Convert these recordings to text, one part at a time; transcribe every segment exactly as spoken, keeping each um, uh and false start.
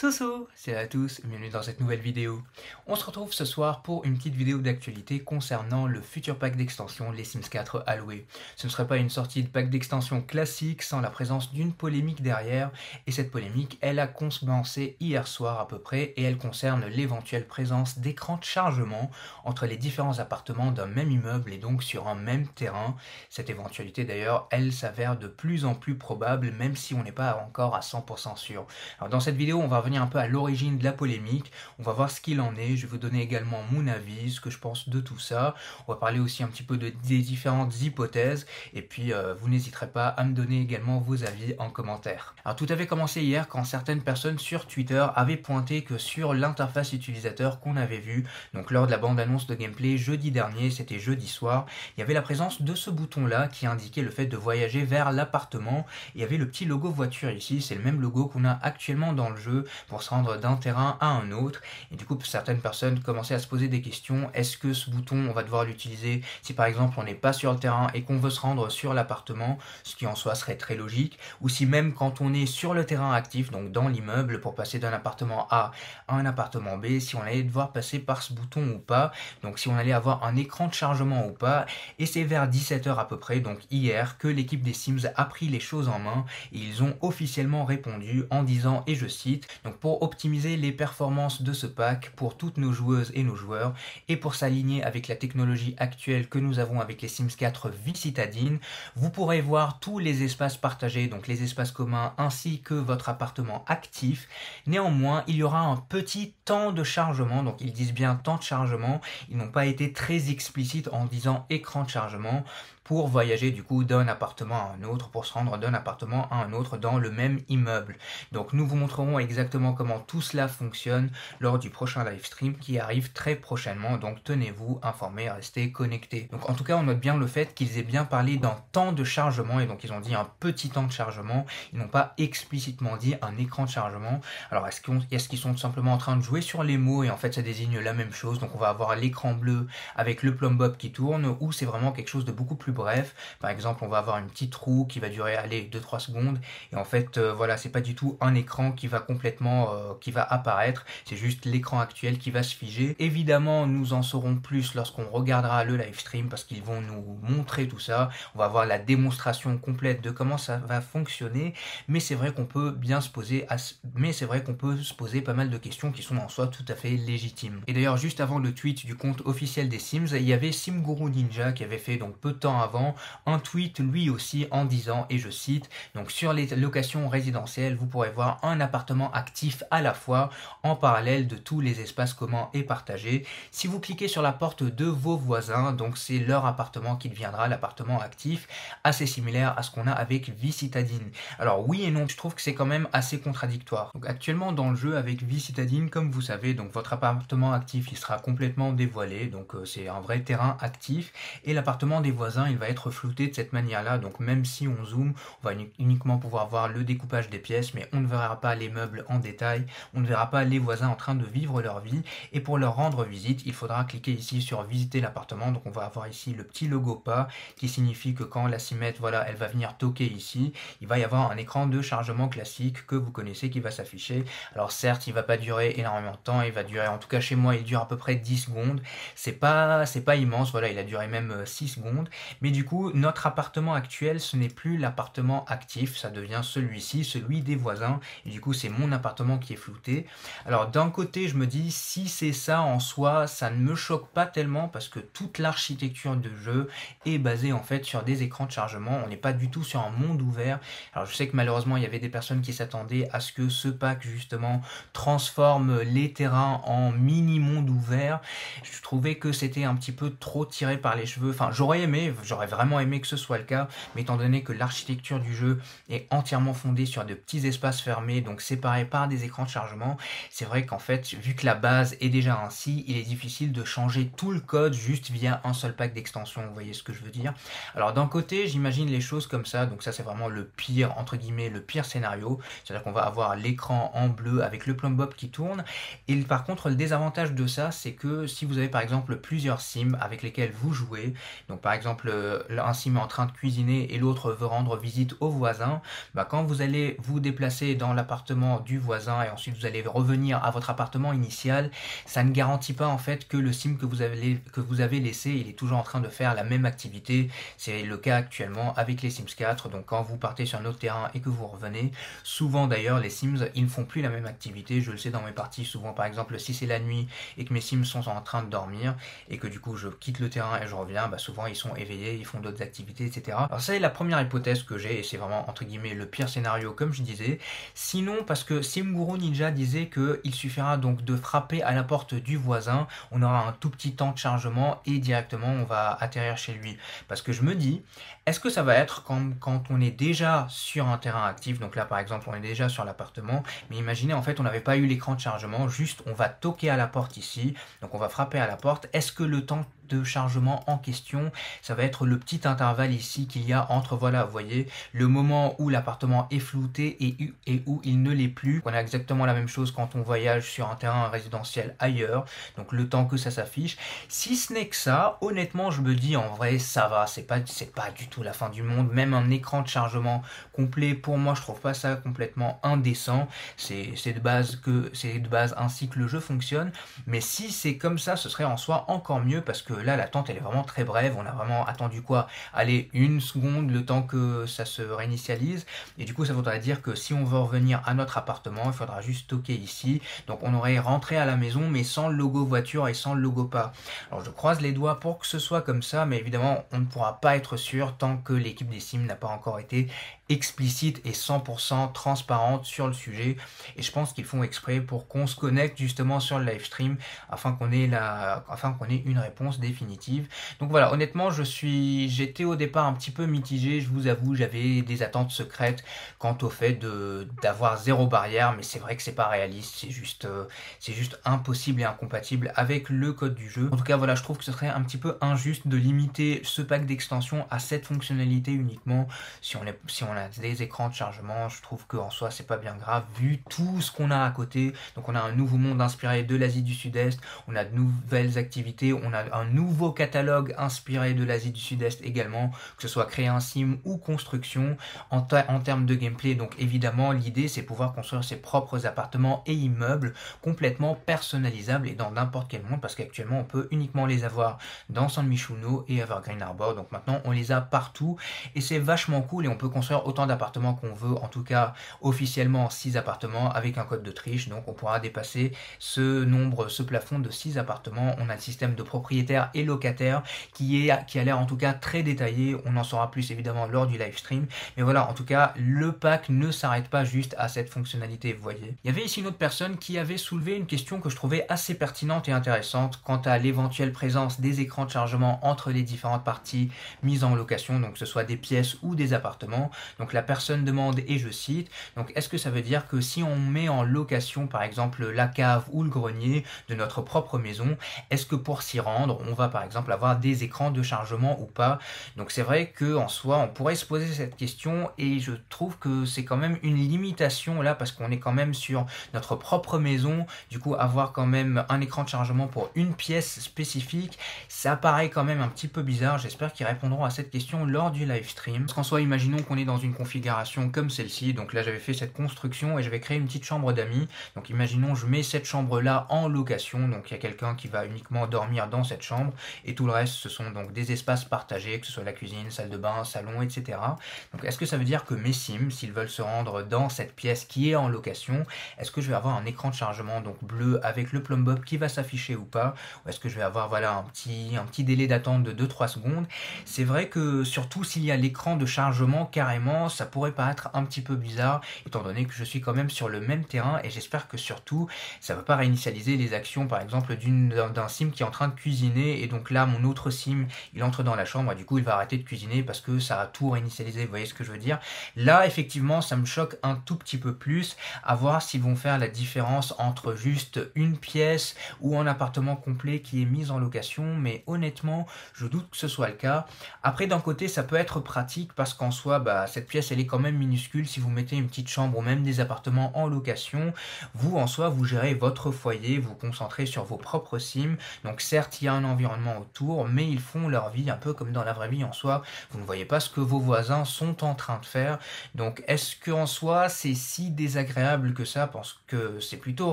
Soussou, salut à tous, bienvenue dans cette nouvelle vidéo. On se retrouve ce soir pour une petite vidéo d'actualité concernant le futur pack d'extension Les Sims quatre à louer. Ce ne serait pas une sortie de pack d'extension classique sans la présence d'une polémique derrière, et cette polémique, elle a commencé hier soir à peu près, et elle concerne l'éventuelle présence d'écrans de chargement entre les différents appartements d'un même immeuble et donc sur un même terrain. Cette éventualité d'ailleurs, elle s'avère de plus en plus probable, même si on n'est pas encore à cent pour cent sûr. Alors dans cette vidéo, on va revenir un peu à l'origine de la polémique, on va voir ce qu'il en est, je vais vous donner également mon avis, ce que je pense de tout ça, on va parler aussi un petit peu de, des différentes hypothèses, et puis euh, vous n'hésiterez pas à me donner également vos avis en commentaire. Alors tout avait commencé hier quand certaines personnes sur Twitter avaient pointé que sur l'interface utilisateur qu'on avait vue, donc lors de la bande-annonce de gameplay jeudi dernier, c'était jeudi soir, il y avait la présence de ce bouton-là qui indiquait le fait de voyager vers l'appartement, il y avait le petit logo voiture ici, c'est le même logo qu'on a actuellement dans le jeu, pour se rendre d'un terrain à un autre, et du coup certaines personnes commençaient à se poser des questions. Est-ce que ce bouton on va devoir l'utiliser si par exemple on n'est pas sur le terrain et qu'on veut se rendre sur l'appartement, ce qui en soi serait très logique, ou si même quand on est sur le terrain actif, donc dans l'immeuble, pour passer d'un appartement A à un appartement B, si on allait devoir passer par ce bouton ou pas, donc si on allait avoir un écran de chargement ou pas. Et c'est vers dix-sept heures à peu près, donc hier, que l'équipe des Sims a pris les choses en main et ils ont officiellement répondu en disant, et je cite, donc pour optimiser les performances de ce pack pour toutes nos joueuses et nos joueurs et pour s'aligner avec la technologie actuelle que nous avons avec les Sims quatre Vie Citadine, vous pourrez voir tous les espaces partagés, donc les espaces communs ainsi que votre appartement actif. Néanmoins, il y aura un petit temps de chargement, donc ils disent bien temps de chargement, ils n'ont pas été très explicites en disant écran de chargement, pour voyager du coup d'un appartement à un autre, pour se rendre d'un appartement à un autre dans le même immeuble. Donc nous vous montrerons exactement comment tout cela fonctionne lors du prochain live stream qui arrive très prochainement, donc tenez-vous informés, restez connectés. Donc en tout cas on note bien le fait qu'ils aient bien parlé d'un temps de chargement, et donc ils ont dit un petit temps de chargement, ils n'ont pas explicitement dit un écran de chargement. Alors est-ce qu'on, est-ce qu'ils sont tout simplement en train de jouer sur les mots et en fait ça désigne la même chose, donc on va avoir l'écran bleu avec le plomb-bob qui tourne, ou c'est vraiment quelque chose de beaucoup plus bref, par exemple on va avoir une petite roue qui va durer aller deux trois secondes et en fait euh, voilà, c'est pas du tout un écran qui va complètement euh, qui va apparaître, c'est juste l'écran actuel qui va se figer. Évidemment nous en saurons plus lorsqu'on regardera le live stream parce qu'ils vont nous montrer tout ça, on va avoir la démonstration complète de comment ça va fonctionner, mais c'est vrai qu'on peut bien se poser à... mais c'est vrai qu'on peut se poser pas mal de questions qui sont en soi tout à fait légitimes. Et d'ailleurs juste avant le tweet du compte officiel des Sims, il y avait Simguru Ninja qui avait fait donc peu de temps avant un tweet lui aussi en disant, et je cite, donc sur les locations résidentielles vous pourrez voir un appartement actif à la fois en parallèle de tous les espaces communs et partagés. Si vous cliquez sur la porte de vos voisins, donc c'est leur appartement qui deviendra l'appartement actif, assez similaire à ce qu'on a avec Vie Citadine. Alors oui et non, je trouve que c'est quand même assez contradictoire. Donc actuellement dans le jeu avec Vie Citadine, comme vous savez, donc votre appartement actif il sera complètement dévoilé, donc euh, c'est un vrai terrain actif, et l'appartement des voisins il va être flouté de cette manière là, donc même si on zoome on va uniquement pouvoir voir le découpage des pièces, mais on ne verra pas les meubles en détail, on ne verra pas les voisins en train de vivre leur vie, et pour leur rendre visite il faudra cliquer ici sur visiter l'appartement, donc on va avoir ici le petit logo pas qui signifie que quand la cimette, voilà, elle va venir toquer ici, il va y avoir un écran de chargement classique que vous connaissez qui va s'afficher. Alors certes il va pas durer énormément de temps, il va durer, en tout cas chez moi il dure à peu près dix secondes, c'est pas, c'est pas immense, voilà, il a duré même six secondes, mais du coup, notre appartement actuel, ce n'est plus l'appartement actif, ça devient celui-ci, celui des voisins, et du coup, c'est mon appartement qui est flouté. Alors, d'un côté, je me dis, si c'est ça en soi, ça ne me choque pas tellement, parce que toute l'architecture de jeu est basée, en fait, sur des écrans de chargement, on n'est pas du tout sur un monde ouvert. Alors, je sais que malheureusement, il y avait des personnes qui s'attendaient à ce que ce pack, justement, transforme les terrains en mini-monde ouvert. Je trouvais que c'était un petit peu trop tiré par les cheveux, enfin, j'aurais aimé, j'aurais J'aurais vraiment aimé que ce soit le cas, mais étant donné que l'architecture du jeu est entièrement fondée sur de petits espaces fermés, donc séparés par des écrans de chargement, c'est vrai qu'en fait, vu que la base est déjà ainsi, il est difficile de changer tout le code juste via un seul pack d'extension, vous voyez ce que je veux dire. Alors d'un côté, j'imagine les choses comme ça, donc ça c'est vraiment le pire, entre guillemets, le pire scénario, c'est-à-dire qu'on va avoir l'écran en bleu avec le plomb-bob qui tourne, et par contre, le désavantage de ça, c'est que si vous avez par exemple plusieurs sims avec lesquels vous jouez, donc par exemple euh, un sim est en train de cuisiner et l'autre veut rendre visite au voisin, bah, quand vous allez vous déplacer dans l'appartement du voisin et ensuite vous allez revenir à votre appartement initial, ça ne garantit pas en fait que le sim que vous avez, que vous avez laissé, il est toujours en train de faire la même activité. C'est le cas actuellement avec les Sims quatre, donc quand vous partez sur un autre terrain et que vous revenez, souvent d'ailleurs les Sims, ils ne font plus la même activité, je le sais dans mes parties, souvent par exemple si c'est la nuit et que mes Sims sont en train de dormir et que du coup je quitte le terrain et je reviens, bah, souvent ils sont éveillés, ils font d'autres activités, et cetera. Alors ça, c'est la première hypothèse que j'ai et c'est vraiment entre guillemets le pire scénario comme je disais. Sinon, parce que Simguru Ninja disait qu'il suffira donc de frapper à la porte du voisin, on aura un tout petit temps de chargement et directement on va atterrir chez lui. Parce que je me dis, est-ce que ça va être quand, quand on est déjà sur un terrain actif, donc là par exemple on est déjà sur l'appartement, mais imaginez en fait on n'avait pas eu l'écran de chargement, juste on va toquer à la porte ici, donc on va frapper à la porte, est-ce que le temps de chargement en question, ça va être le petit intervalle ici qu'il y a entre, voilà, vous voyez, le moment où l'appartement est flouté et, et où il ne l'est plus. On a exactement la même chose quand on voyage sur un terrain résidentiel ailleurs, donc le temps que ça s'affiche. Si ce n'est que ça, honnêtement, je me dis en vrai, ça va, c'est pas, c'est pas du tout la fin du monde, même un écran de chargement complet, pour moi, je trouve pas ça complètement indécent, c'est de base que, c'est de base ainsi que le jeu fonctionne, mais si c'est comme ça, ce serait en soi encore mieux parce que là l'attente elle est vraiment très brève, on a vraiment attendu quoi, allez une seconde le temps que ça se réinitialise et du coup ça voudrait dire que si on veut revenir à notre appartement il faudra juste toquer ici, donc on aurait rentré à la maison mais sans le logo voiture et sans le logo pas. Alors je croise les doigts pour que ce soit comme ça mais évidemment on ne pourra pas être sûr tant que l'équipe des Sims n'a pas encore été explicite et cent pour cent transparente sur le sujet et je pense qu'ils font exprès pour qu'on se connecte justement sur le live stream afin qu'on ait la afin qu'on ait une réponse des définitive. Donc voilà, honnêtement, je suis, j'étais au départ un petit peu mitigé, je vous avoue, j'avais des attentes secrètes quant au fait de d'avoir zéro barrière, mais c'est vrai que c'est pas réaliste, c'est juste, euh, c'est juste impossible et incompatible avec le code du jeu. En tout cas, voilà, je trouve que ce serait un petit peu injuste de limiter ce pack d'extension à cette fonctionnalité uniquement. Si on est, si on a des écrans de chargement, je trouve que en soi, c'est pas bien grave vu tout ce qu'on a à côté. Donc on a un nouveau monde inspiré de l'Asie du Sud-Est, on a de nouvelles activités, on a un nouveau catalogue inspiré de l'Asie du Sud-Est également, que ce soit créer un sim ou construction. En, en termes de gameplay, donc évidemment, l'idée c'est pouvoir construire ses propres appartements et immeubles complètement personnalisables et dans n'importe quel monde, parce qu'actuellement on peut uniquement les avoir dans Saint-Michel-No et Evergreen Harbor, donc maintenant on les a partout et c'est vachement cool et on peut construire autant d'appartements qu'on veut, en tout cas officiellement six appartements avec un code de triche, donc on pourra dépasser ce nombre, ce plafond de six appartements. On a le système de propriétaire et locataire qui est qui a l'air en tout cas très détaillé, on en saura plus évidemment lors du live stream, mais voilà, en tout cas le pack ne s'arrête pas juste à cette fonctionnalité, vous voyez. Il y avait ici une autre personne qui avait soulevé une question que je trouvais assez pertinente et intéressante quant à l'éventuelle présence des écrans de chargement entre les différentes parties mises en location, donc que ce soit des pièces ou des appartements. Donc la personne demande, et je cite, donc est-ce que ça veut dire que si on met en location par exemple la cave ou le grenier de notre propre maison, est-ce que pour s'y rendre on va par exemple avoir des écrans de chargement ou pas? Donc c'est vrai que en soi on pourrait se poser cette question et je trouve que c'est quand même une limitation là parce qu'on est quand même sur notre propre maison, du coup avoir quand même un écran de chargement pour une pièce spécifique, ça paraît quand même un petit peu bizarre. J'espère qu'ils répondront à cette question lors du live stream. Parce qu'en soi, imaginons qu'on est dans une configuration comme celle-ci, donc là j'avais fait cette construction et j'avais créé une petite chambre d'amis, donc imaginons je mets cette chambre là en location, donc il y a quelqu'un qui va uniquement dormir dans cette chambre et tout le reste ce sont donc des espaces partagés, que ce soit la cuisine, salle de bain, salon, et cetera. Donc est-ce que ça veut dire que mes Sims, s'ils veulent se rendre dans cette pièce qui est en location, est-ce que je vais avoir un écran de chargement donc bleu avec le plumb bob qui va s'afficher ou pas, ou est-ce que je vais avoir voilà un petit, un petit délai d'attente de deux trois secondes? C'est vrai que surtout s'il y a l'écran de chargement carrément, ça pourrait paraître un petit peu bizarre étant donné que je suis quand même sur le même terrain et j'espère que surtout ça va pas réinitialiser les actions par exemple d'un Sim qui est en train de cuisiner et donc là mon autre sim il entre dans la chambre et du coup il va arrêter de cuisiner parce que ça a tout réinitialisé, vous voyez ce que je veux dire? Là effectivement ça me choque un tout petit peu plus, à voir s'ils vont faire la différence entre juste une pièce ou un appartement complet qui est mis en location, mais honnêtement je doute que ce soit le cas. Après d'un côté ça peut être pratique parce qu'en soi bah, cette pièce elle est quand même minuscule. Si vous mettez une petite chambre ou même des appartements en location, vous en soi vous gérez votre foyer, vous vous concentrez sur vos propres sims. Donc certes il y a un environnement autour, mais ils font leur vie un peu comme dans la vraie vie en soi. Vous ne voyez pas ce que vos voisins sont en train de faire. Donc est-ce que en soi c'est si désagréable que ça? Pense que c'est plutôt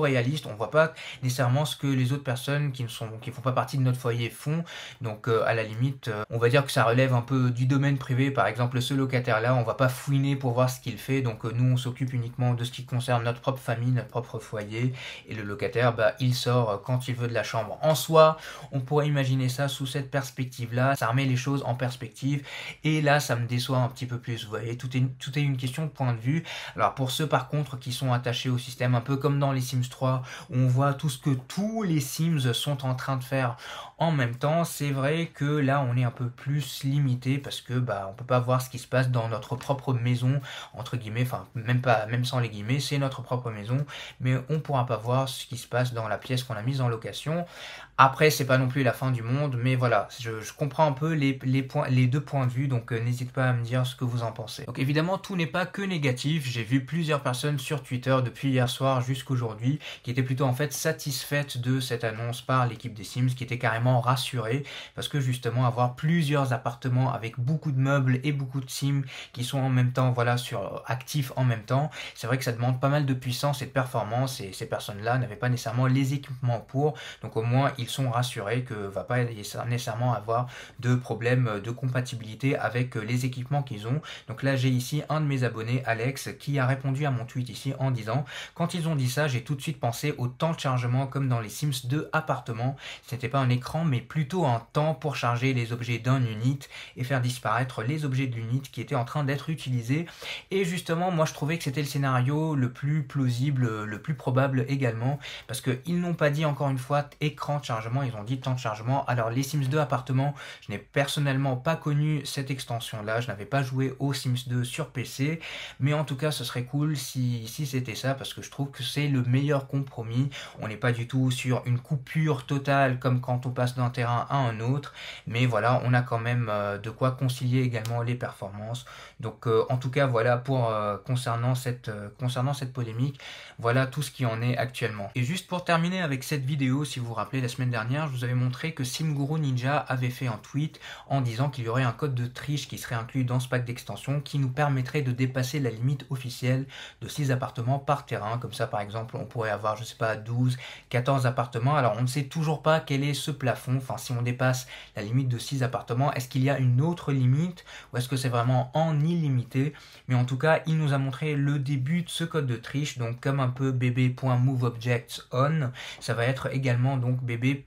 réaliste. On voit pas nécessairement ce que les autres personnes qui ne sont qui font pas partie de notre foyer font. Donc euh, à la limite euh, on va dire que ça relève un peu du domaine privé. Par exemple ce locataire là, on va pas fouiner pour voir ce qu'il fait. Donc euh, nous on s'occupe uniquement de ce qui concerne notre propre famille, notre propre foyer, et le locataire bah il sort quand il veut de la chambre. En soi on pourrait imaginer ça sous cette perspective là, ça remet les choses en perspective, et là ça me déçoit un petit peu plus. Vous voyez, tout est tout est une question de point de vue. Alors pour ceux par contre qui sont attachés au système, un peu comme dans les Sims trois où on voit tout ce que tous les Sims sont en train de faire en même temps, c'est vrai que là on est un peu plus limité parce que bah on peut pas voir ce qui se passe dans notre propre maison entre guillemets, enfin même pas, même sans les guillemets, c'est notre propre maison, mais on pourra pas voir ce qui se passe dans la pièce qu'on a mise en location. Après c'est pas non plus la fin du monde, mais voilà, je, je comprends un peu les, les, points, les deux points de vue, donc euh, n'hésitez pas à me dire ce que vous en pensez. Donc évidemment tout n'est pas que négatif, j'ai vu plusieurs personnes sur Twitter depuis hier soir jusqu'aujourd'hui qui étaient plutôt en fait satisfaites de cette annonce par l'équipe des Sims, qui était carrément rassurée parce que justement avoir plusieurs appartements avec beaucoup de meubles et beaucoup de Sims qui sont en même temps voilà sur actifs en même temps, c'est vrai que ça demande pas mal de puissance et de performance, et ces personnes là n'avaient pas nécessairement les équipements pour, donc au moins ils sont rassurés que va pas nécessairement avoir de problème de compatibilité avec les équipements qu'ils ont. Donc là j'ai ici un de mes abonnés, Alex, qui a répondu à mon tweet ici en disant: quand ils ont dit ça j'ai tout de suite pensé au temps de chargement comme dans les Sims deux appartements, c'était pas un écran mais plutôt un temps pour charger les objets d'un unit et faire disparaître les objets de l'unit qui étaient en train d'être utilisés. Et justement moi je trouvais que c'était le scénario le plus plausible, le plus probable également, parce que ils n'ont pas dit encore une fois écran de chargement, ils ont dit temps de chargement. Alors les Sims deux appartements, je n'ai personnellement pas connu cette extension là, je n'avais pas joué aux Sims deux sur P C, mais en tout cas ce serait cool si, si c'était ça, parce que je trouve que c'est le meilleur compromis. On n'est pas du tout sur une coupure totale comme quand on passe d'un terrain à un autre, mais voilà on a quand même euh, de quoi concilier également les performances. Donc euh, en tout cas voilà pour euh, concernant cette euh, concernant cette polémique, voilà tout ce qui en est actuellement. Et juste pour terminer avec cette vidéo, si vous vous rappelez la semaine dernière je vous avais montré que Simguru Ninja avait fait un tweet en disant qu'il y aurait un code de triche qui serait inclus dans ce pack d'extension qui nous permettrait de dépasser la limite officielle de six appartements par terrain. Comme ça par exemple on pourrait avoir je sais pas douze, quatorze appartements. Alors on ne sait toujours pas quel est ce plafond, enfin si on dépasse la limite de six appartements, est-ce qu'il y a une autre limite ou est-ce que c'est vraiment en illimité? Mais en tout cas il nous a montré le début de ce code de triche, donc comme un peu bb.moveobjects on, ça va être également donc bb.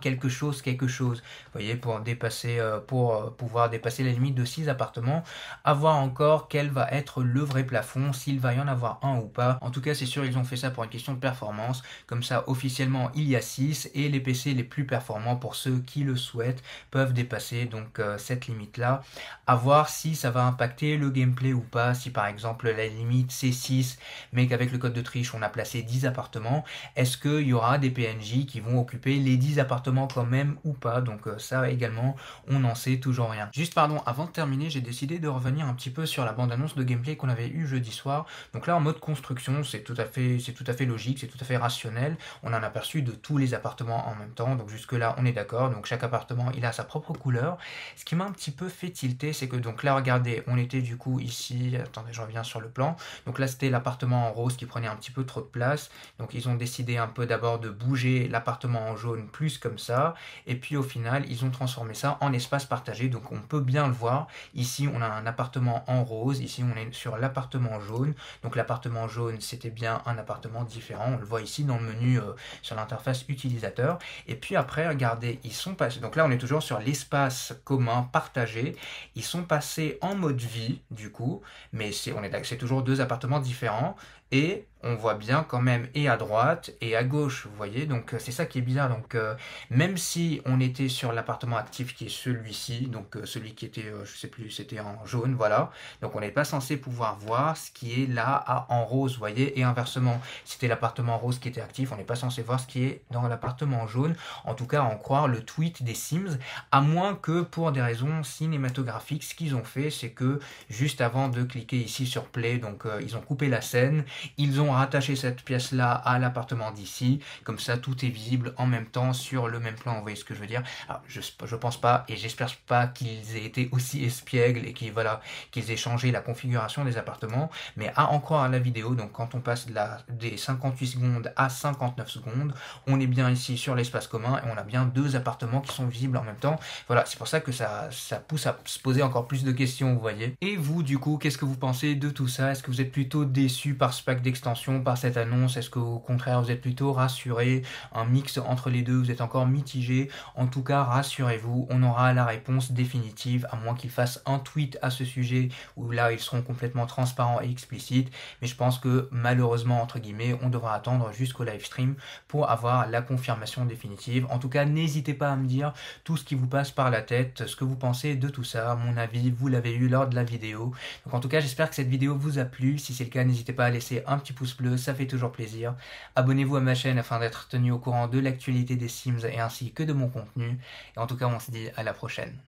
quelque chose quelque chose, vous voyez, pour dépasser euh, pour euh, pouvoir dépasser la limite de six appartements. À voir encore quel va être le vrai plafond, s'il va y en avoir un ou pas. En tout cas c'est sûr ils ont fait ça pour une question de performance, comme ça officiellement il y a six et les P C les plus performants pour ceux qui le souhaitent peuvent dépasser donc euh, cette limite là. À voir si ça va impacter le gameplay ou pas, si par exemple la limite c'est six mais qu'avec le code de triche on a placé dix appartements, est-ce qu'il y aura des P N J qui vont occuper les dix appartements quand même ou pas? Donc euh, ça également on n'en sait toujours rien. Juste pardon, avant de terminer j'ai décidé de revenir un petit peu sur la bande annonce de gameplay qu'on avait eu jeudi soir. Donc là en mode construction c'est tout à fait c'est tout à fait logique, c'est tout à fait rationnel, on en a aperçu de tous les appartements en même temps, donc jusque là on est d'accord. Donc chaque appartement il a sa propre couleur. Ce qui m'a un petit peu fait tilter c'est que donc là regardez on était du coup ici, attendez je reviens sur le plan, donc là c'était l'appartement en rose qui prenait un petit peu trop de place, donc ils ont décidé un peu d'abord de bouger l'appartement en jaune plus comme ça, et puis au final ils ont transformé ça en espace partagé. Donc on peut bien le voir, ici on a un appartement en rose, ici on est sur l'appartement jaune, donc l'appartement jaune c'était bien un appartement différent, on le voit ici dans le menu euh, sur l'interface utilisateur. Et puis après regardez ils sont passés, donc là on est toujours sur l'espace commun partagé, ils sont passés en mode vie du coup, mais c'est on est, c'est toujours deux appartements différents, et on voit bien quand même et à droite et à gauche, vous voyez, donc c'est ça qui est bizarre. Donc euh, même si on était sur l'appartement actif qui est celui-ci, donc euh, celui qui était, euh, je sais plus, c'était en jaune, voilà, donc on n'est pas censé pouvoir voir ce qui est là à, en rose, vous voyez, et inversement, c'était l'appartement rose qui était actif, on n'est pas censé voir ce qui est dans l'appartement jaune, en tout cas à en croire le tweet des Sims, à moins que pour des raisons cinématographiques, ce qu'ils ont fait, c'est que juste avant de cliquer ici sur play, donc euh, ils ont coupé la scène, ils ont rattacher cette pièce-là à l'appartement d'ici, comme ça tout est visible en même temps sur le même plan, vous voyez ce que je veux dire. Alors, je, je pense pas et j'espère pas qu'ils aient été aussi espiègles et qu'ils voilà, qu'ils aient changé la configuration des appartements, mais à en croire à la vidéo, donc quand on passe de la, des cinquante-huit secondes à cinquante-neuf secondes, on est bien ici sur l'espace commun et on a bien deux appartements qui sont visibles en même temps, voilà, c'est pour ça que ça, ça pousse à se poser encore plus de questions, vous voyez. Et vous du coup, qu'est-ce que vous pensez de tout ça? Est-ce que vous êtes plutôt déçu par ce pack d'extension, par cette annonce? Est-ce que au contraire vous êtes plutôt rassuré? Un mix entre les deux, vous êtes encore mitigé. En tout cas, rassurez-vous, on aura la réponse définitive, à moins qu'ils fassent un tweet à ce sujet où là ils seront complètement transparents et explicites, mais je pense que malheureusement entre guillemets on devra attendre jusqu'au live stream pour avoir la confirmation définitive. En tout cas, n'hésitez pas à me dire tout ce qui vous passe par la tête, ce que vous pensez de tout ça. Mon avis, vous l'avez eu lors de la vidéo. Donc en tout cas, j'espère que cette vidéo vous a plu. Si c'est le cas, n'hésitez pas à laisser un petit pouce bleu, ça fait toujours plaisir. Abonnez-vous à ma chaîne afin d'être tenu au courant de l'actualité des Sims et ainsi que de mon contenu. Et en tout cas, on se dit à la prochaine.